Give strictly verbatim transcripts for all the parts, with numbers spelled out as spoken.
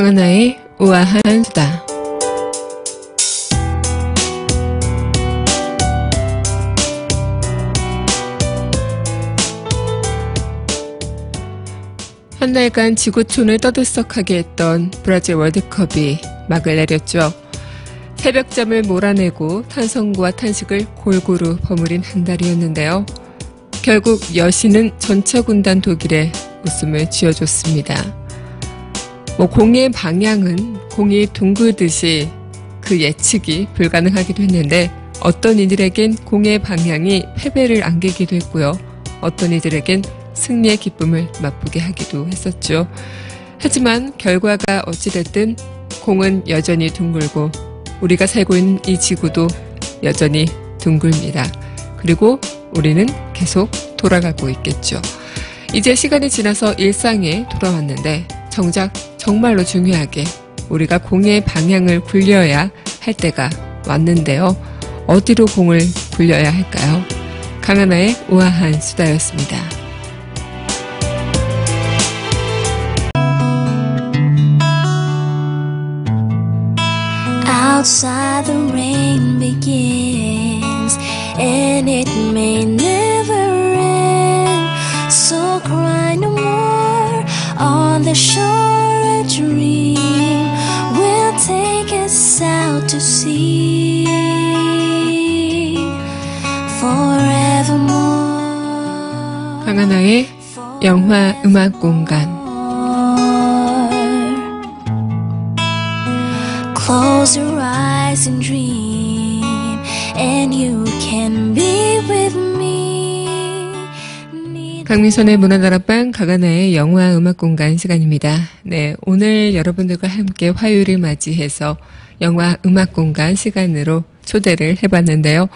강은하의 우아한 수다. 한 달간 지구촌을 떠들썩하게 했던 브라질 월드컵이 막을 내렸죠. 새벽잠을 몰아내고 탄성과 탄식을 골고루 버무린 한 달이었는데요. 결국 여신은 전차군단 독일에 웃음을 지어줬습니다. 뭐 공의 방향은 공이 둥글듯이 그 예측이 불가능하기도 했는데, 어떤 이들에겐 공의 방향이 패배를 안기기도 했고요. 어떤 이들에겐 승리의 기쁨을 맛보게 하기도 했었죠. 하지만 결과가 어찌됐든 공은 여전히 둥글고 우리가 살고 있는 이 지구도 여전히 둥글니다. 그리고 우리는 계속 돌아가고 있겠죠. 이제 시간이 지나서 일상에 돌아왔는데 정작 정말로 중요하게 우리가 공의 방향을 굴려야 할 때가 왔는데요. 어디로 공을 굴려야 할까요? 강하나의 우아한 수다였습니다. Outside the rain begins and it may never end. So cry no more on the shore. A dream will take us out to sea forevermore. 강하나의 영화 음악 공간. Close your eyes and dream, and you can be with me. 강민선의 문화다락방, 강하나의 영화 음악공간 시간입니다. 네, 오늘 여러분들과 함께 화요일을 맞이해서 영화 음악공간 시간으로 초대를 해봤는데요.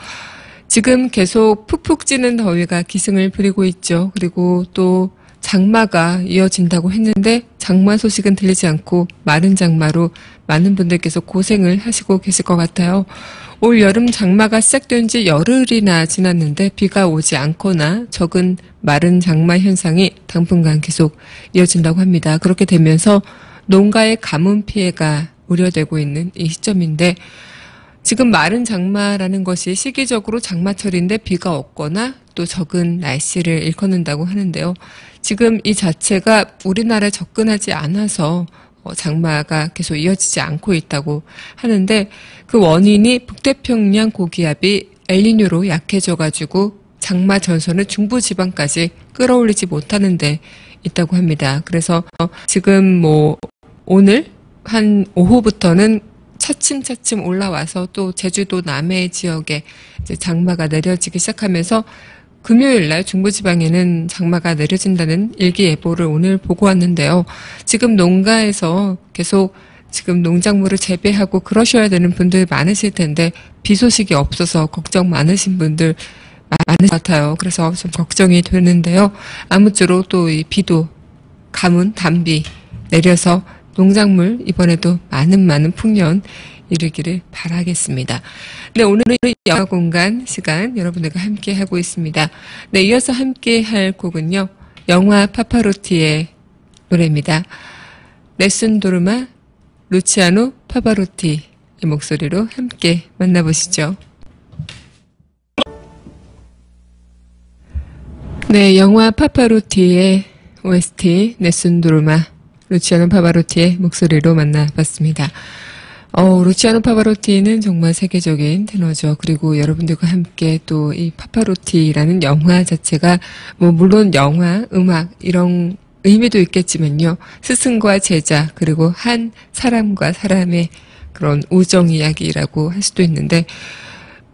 지금 계속 푹푹 찌는 더위가 기승을 부리고 있죠. 그리고 또 장마가 이어진다고 했는데 장마 소식은 들리지 않고 마른 장마로 많은 분들께서 고생을 하시고 계실 것 같아요. 올 여름 장마가 시작된 지 열흘이나 지났는데 비가 오지 않거나 적은 마른 장마 현상이 당분간 계속 이어진다고 합니다. 그렇게 되면서 농가의 가뭄 피해가 우려되고 있는 이 시점인데, 지금 마른 장마라는 것이 시기적으로 장마철인데 비가 없거나 또 적은 날씨를 일컫는다고 하는데요. 지금 이 자체가 우리나라에 접근하지 않아서 장마가 계속 이어지지 않고 있다고 하는데, 그 원인이 북태평양 고기압이 엘니뇨로 약해져가지고 장마 전선을 중부지방까지 끌어올리지 못하는 데 있다고 합니다. 그래서 지금 뭐 오늘 한 오후부터는 차츰차츰 올라와서 또 제주도 남해 지역에 이제 장마가 내려지기 시작하면서 금요일날 중부지방에는 장마가 내려진다는 일기예보를 오늘 보고 왔는데요. 지금 농가에서 계속 지금 농작물을 재배하고 그러셔야 되는 분들 많으실 텐데 비 소식이 없어서 걱정 많으신 분들 많은 것 같아요. 그래서 좀 걱정이 되는데요. 아무쪼록 또 이 비도 가뭄, 단비 내려서 농작물 이번에도 많은 많은 풍년 이르기를 바라겠습니다. 네, 오늘은 영화공간 시간 여러분들과 함께 하고 있습니다. 네, 이어서 함께 할 곡은요, 영화 파파로티의 노래입니다. nessun dorma, 루치아노 파바로티의 목소리로 함께 만나보시죠. 네, 영화 파파로티의 오에스티 nessun dorma, 루치아노 파바로티의 목소리로 만나봤습니다. 어, 루치아노 파바로티는 정말 세계적인 테너죠. 그리고 여러분들과 함께 또 이 파파로티라는 영화 자체가 뭐 물론 영화, 음악 이런 의미도 있겠지만요, 스승과 제자 그리고 한 사람과 사람의 그런 우정 이야기라고 할 수도 있는데,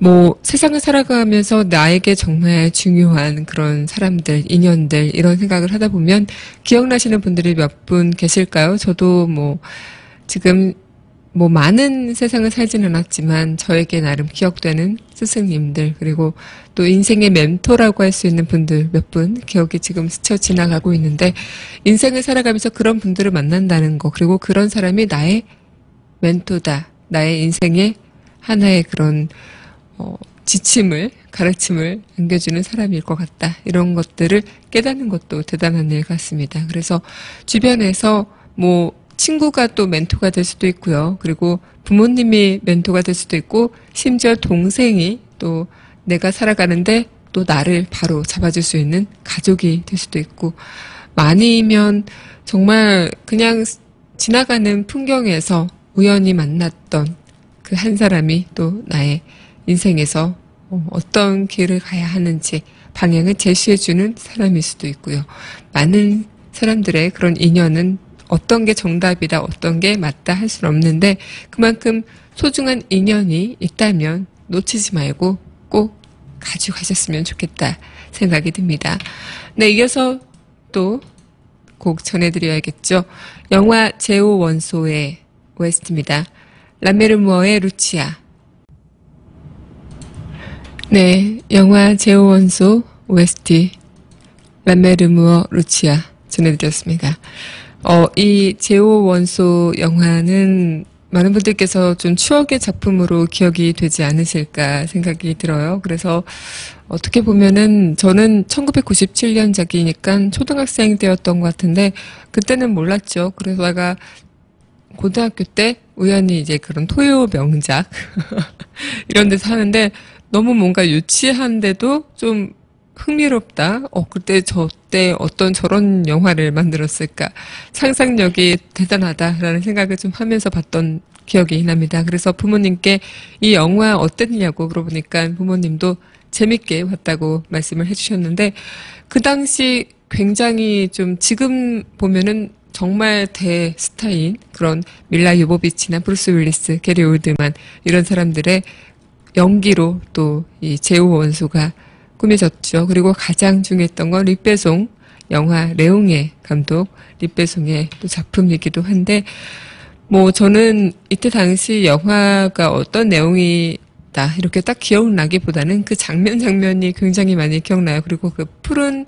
뭐 세상을 살아가면서 나에게 정말 중요한 그런 사람들, 인연들 이런 생각을 하다 보면 기억나시는 분들이 몇 분 계실까요? 저도 뭐 지금 뭐 많은 세상을 살진 않았지만 저에게 나름 기억되는 스승님들, 그리고 또 인생의 멘토라고 할 수 있는 분들 몇 분 기억이 지금 스쳐 지나가고 있는데, 인생을 살아가면서 그런 분들을 만난다는 거, 그리고 그런 사람이 나의 멘토다, 나의 인생의 하나의 그런 어, 지침을, 가르침을 안겨주는 사람일 것 같다, 이런 것들을 깨닫는 것도 대단한 일 같습니다. 그래서 주변에서 뭐 친구가 또 멘토가 될 수도 있고요. 그리고 부모님이 멘토가 될 수도 있고, 심지어 동생이 또 내가 살아가는데 또 나를 바로 잡아줄 수 있는 가족이 될 수도 있고, 많이면 정말 그냥 지나가는 풍경에서 우연히 만났던 그 한 사람이 또 나의 인생에서 어떤 길을 가야 하는지 방향을 제시해주는 사람일 수도 있고요. 많은 사람들의 그런 인연은 어떤 게 정답이다, 어떤 게 맞다 할 수는 없는데, 그만큼 소중한 인연이 있다면 놓치지 말고 꼭 가져가셨으면 좋겠다 생각이 듭니다. 네, 이어서 또 곡 전해드려야겠죠. 영화 제오 원소의 오에스티입니다. 람메르무어의 루치아. 네, 영화 제오 원소 오에스티 람메르무어 루치아 전해드렸습니다. 어, 이 제오 원소 영화는 많은 분들께서 좀 추억의 작품으로 기억이 되지 않으실까 생각이 들어요. 그래서 어떻게 보면은 저는 천구백구십칠년작이니까 초등학생 때였던 것 같은데, 그때는 몰랐죠. 그러다가 고등학교 때 우연히 이제 그런 토요 명작 이런 데서 하는데, 너무 뭔가 유치한데도 좀 흥미롭다. 어, 그때 저때 어떤 저런 영화를 만들었을까. 상상력이 대단하다라는 생각을 좀 하면서 봤던 기억이 납니다. 그래서 부모님께 이 영화 어땠냐고 물어보니까 부모님도 재밌게 봤다고 말씀을 해주셨는데, 그 당시 굉장히 좀 지금 보면은 정말 대스타인 그런 밀라 요보비치나 브루스 윌리스, 게리 올드만 이런 사람들의 연기로 또 이 제오 원소가 꾸며졌죠. 그리고 가장 중요했던 건 뤽베송, 영화 레옹의 감독 뤽베송의 또 작품이기도 한데, 뭐 저는 이때 당시 영화가 어떤 내용이다 이렇게 딱 기억나기보다는 그 장면 장면이 굉장히 많이 기억나요. 그리고 그 푸른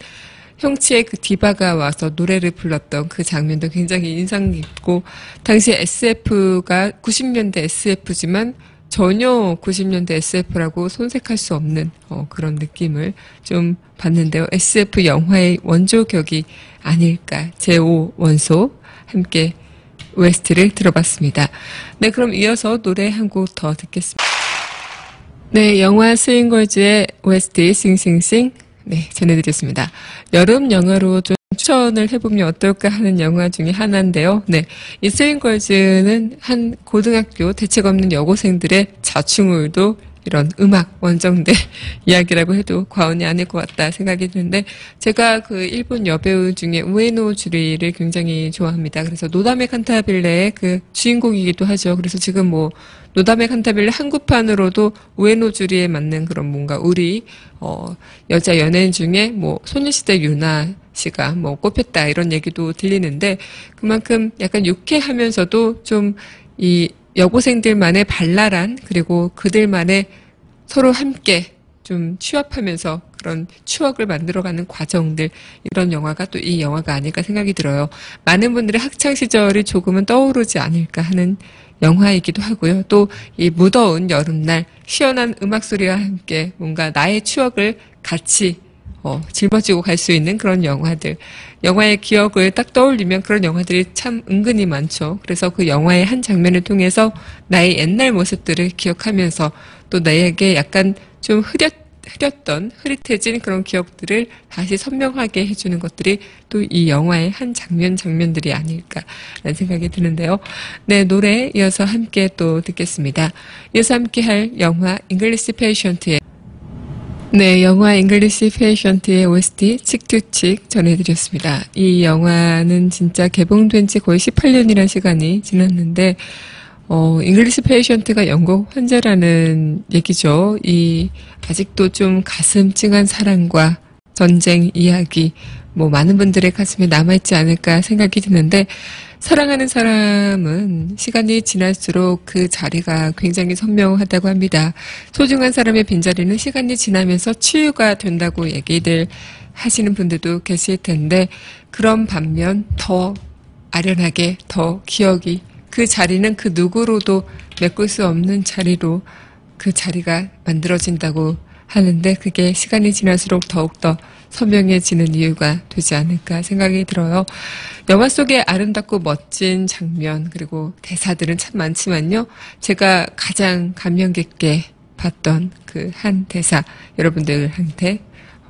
형치의 그 디바가 와서 노래를 불렀던 그 장면도 굉장히 인상 깊고, 당시 에스에프가 구십년대 에스에프지만 전혀 구십년대 에스에프라고 손색할 수 없는 어, 그런 느낌을 좀 받는데요. 에스에프 영화의 원조격이 아닐까. 제오 원소 함께 오에스티를 들어봤습니다. 네, 그럼 이어서 노래 한 곡 더 듣겠습니다. 네, 영화 스윙걸즈의 오에스티 싱싱싱 네, 전해드렸습니다. 여름 영화로 좀 추천을 해보면 어떨까 하는 영화 중에 하나인데요. 네, 이 스윙걸즈는 한 고등학교 대책 없는 여고생들의 자충우도 이런 음악 원정대 이야기라고 해도 과언이 아닐 것 같다 생각이 드는데, 제가 그 일본 여배우 중에 우에노 주리를 굉장히 좋아합니다. 그래서 노담의 칸타빌레의 그 주인공이기도 하죠. 그래서 지금 뭐 노담의 칸타빌레 한국판으로도 우에노 주리에 맞는 그런 뭔가 우리 어 여자 연예인 중에 뭐 소녀시대 유나 씨가 뭐 꼽혔다 이런 얘기도 들리는데, 그만큼 약간 유쾌하면서도 좀 이 여고생들만의 발랄한, 그리고 그들만의 서로 함께 좀 취업하면서 그런 추억을 만들어가는 과정들, 이런 영화가 또 이 영화가 아닐까 생각이 들어요. 많은 분들의 학창시절이 조금은 떠오르지 않을까 하는 영화이기도 하고요. 또 이 무더운 여름날 시원한 음악 소리와 함께 뭔가 나의 추억을 같이 어, 짊어지고 갈 수 있는 그런 영화들, 영화의 기억을 딱 떠올리면 그런 영화들이 참 은근히 많죠. 그래서 그 영화의 한 장면을 통해서 나의 옛날 모습들을 기억하면서 또 나에게 약간 좀 흐렸, 흐렸던 흐릿해진 그런 기억들을 다시 선명하게 해주는 것들이 또 이 영화의 한 장면 장면들이 아닐까라는 생각이 드는데요. 네, 노래에 이어서 함께 또 듣겠습니다. 이어서 함께 할 영화 잉글리시 페이션트의 네, 영화 잉글리시 페이션트의 오에스티 cheek to cheek 전해드렸습니다. 이 영화는 진짜 개봉된 지 거의 십팔년이라는 시간이 지났는데, 어, 잉글리시 페이션트가 영국 환자라는 얘기죠. 이 아직도 좀 가슴 찡한 사랑과 전쟁 이야기, 뭐 많은 분들의 가슴에 남아있지 않을까 생각이 드는데, 사랑하는 사람은 시간이 지날수록 그 자리가 굉장히 선명하다고 합니다. 소중한 사람의 빈자리는 시간이 지나면서 치유가 된다고 얘기들 하시는 분들도 계실 텐데, 그런 반면 더 아련하게 더 기억이, 그 자리는 그 누구로도 메꿀 수 없는 자리로 그 자리가 만들어진다고 하는데 그게 시간이 지날수록 더욱더 선명해지는 이유가 되지 않을까 생각이 들어요. 영화 속의 아름답고 멋진 장면 그리고 대사들은 참 많지만요. 제가 가장 감명 깊게 봤던 그 한 대사 여러분들한테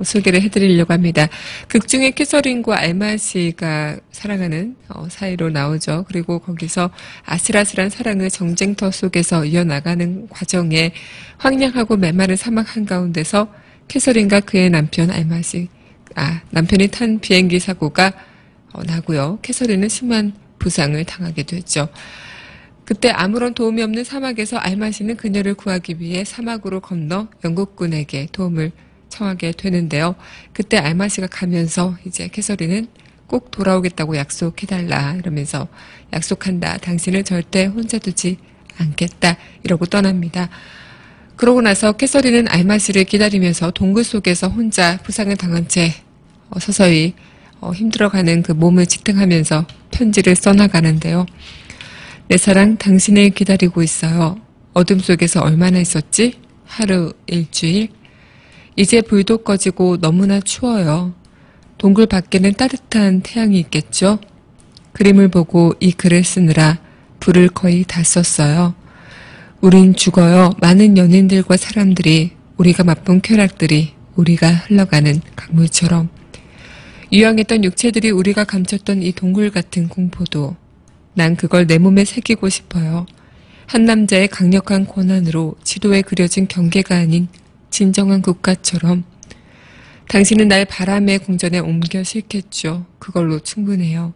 소개를 해드리려고 합니다. 극중에 캐서린과 알마 씨가 사랑하는 어, 사이로 나오죠. 그리고 거기서 아슬아슬한 사랑을 정쟁터 속에서 이어나가는 과정에 황량하고 메마른 사막 한가운데서 캐서린과 그의 남편 알마 씨, 아, 남편이 탄 비행기 사고가 어, 나고요. 캐서린은 심한 부상을 당하게 되죠. 그때 아무런 도움이 없는 사막에서 알마 씨는 그녀를 구하기 위해 사막으로 건너 영국군에게 도움을 청하게 되는데요. 그때 알마 씨가 가면서 이제 캐서린은 꼭 돌아오겠다고 약속해달라 이러면서 약속한다. 당신을 절대 혼자 두지 않겠다. 이러고 떠납니다. 그러고 나서 캐서린은 알마 씨를 기다리면서 동굴 속에서 혼자 부상을 당한 채 서서히 힘들어가는 그 몸을 지탱하면서 편지를 써나가는데요. 내 사랑 당신을 기다리고 있어요. 어둠 속에서 얼마나 있었지? 하루, 일주일. 이제 불도 꺼지고 너무나 추워요. 동굴 밖에는 따뜻한 태양이 있겠죠? 그림을 보고 이 글을 쓰느라 불을 거의 다 썼어요. 우린 죽어요. 많은 연인들과 사람들이, 우리가 맛본 쾌락들이, 우리가 흘러가는 강물처럼. 유양했던 육체들이 우리가 감췄던 이 동굴 같은 공포도 난 그걸 내 몸에 새기고 싶어요. 한 남자의 강력한 권한으로 지도에 그려진 경계가 아닌 진정한 국가처럼. 당신은 날 바람의 궁전에 옮겨 싣겠죠. 그걸로 충분해요.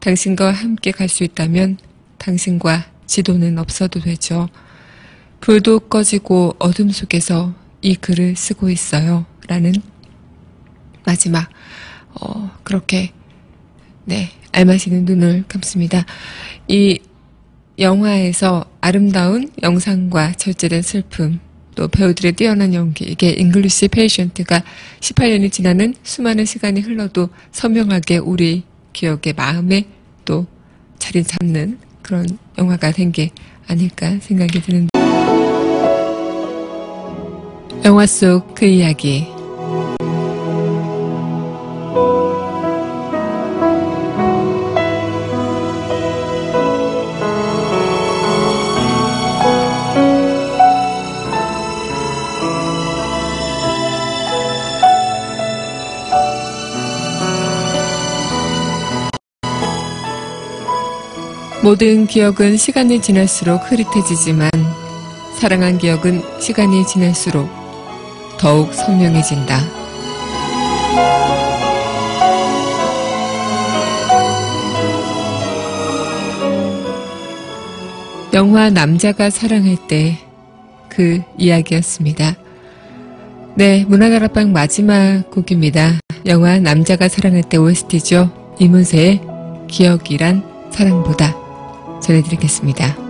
당신과 함께 갈 수 있다면 당신과 지도는 없어도 되죠. 불도 꺼지고 어둠 속에서 이 글을 쓰고 있어요. 라는 마지막 어 그렇게 네 알마시는 눈을 감습니다. 이 영화에서 아름다운 영상과 절제된 슬픔 또 배우들의 뛰어난 연기, 이게 잉글리시 페이션트가 십팔 년이 지나는 수많은 시간이 흘러도 선명하게 우리 기억에 마음에 또 자리 잡는 그런 영화가 된 게 아닐까 생각이 드는데, 영화 속 그 이야기 모든 기억은 시간이 지날수록 흐릿해지지만 사랑한 기억은 시간이 지날수록 더욱 선명해진다. 영화 남자가 사랑할 때 그 이야기였습니다. 네, 문화다락방 마지막 곡입니다. 영화 남자가 사랑할 때 오에스티죠. 이문세의 기억이란 사랑보다 전해드리겠습니다.